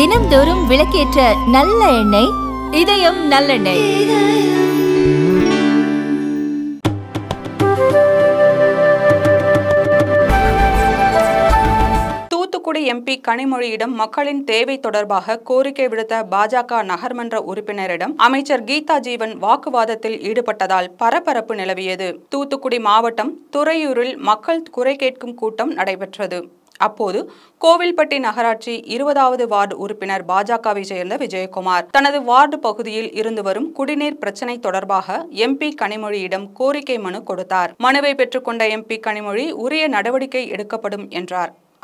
தினம்தோறும் விளக்கேற்ற நல்ல எண்ணெய் இதயம் நல்லெண்ணெய். தூத்துக்குடி எம்பி கனிமொழியிடம் மக்களின் தேவை தொடர்பாக கோரிக்கை விடுத்த பாஜக நகர்மன்ற உறுப்பினரிடம் அமைச்சர் கீதா ஜீவன் வாக்குவாதத்தில் ஈடுபட்டதால் பரபரப்பு நிலவியது. தூத்துக்குடி மாவட்டம் துறையூரில் மக்கள் குறை கேட்கும் கூட்டம் நடைபெற்றது. அப்போது கோவில்பட்டி நகராட்சி 20வது வார்டு உறுப்பினர் பாஜகவை சேர்ந்த விஜயகுமார் தனது வார்டு பகுதியில் இருந்து வரும் குடிநீர் பிரச்சினை தொடர்பாக எம்பி கனிமொழியிடம் கோரிக்கை மனு கொடுத்தார். மனுவை பெற்றுக்கொண்ட எம்பி கனிமொழி உரிய நடவடிக்கை எடுக்கப்படும் என்றார்.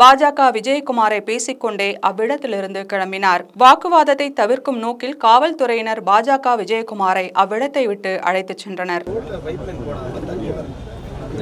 பாஜக விஜயகுமாரை பேசிக்கொண்டே அவ்விடத்திலிருந்து கிளம்பினார். வாக்குவாதத்தை தவிர்க்கும் நோக்கில் காவல்துறையினர் பாஜக விஜயகுமாரை அவ்விடத்தை விட்டு அழைத்துச் சென்றனர். உங்களுக்கு 1536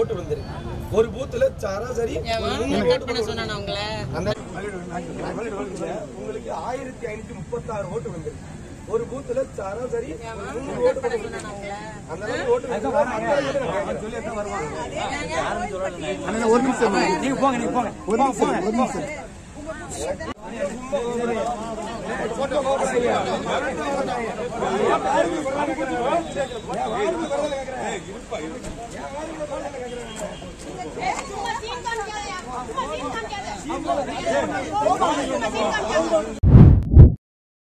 ஓட்டு வந்திருக்கு. ஒரு பூத்துல சராசரி உங்களுக்கு 1536 ஓட்டு வந்திருக்கு. ஒரு பூத்துல சராசரி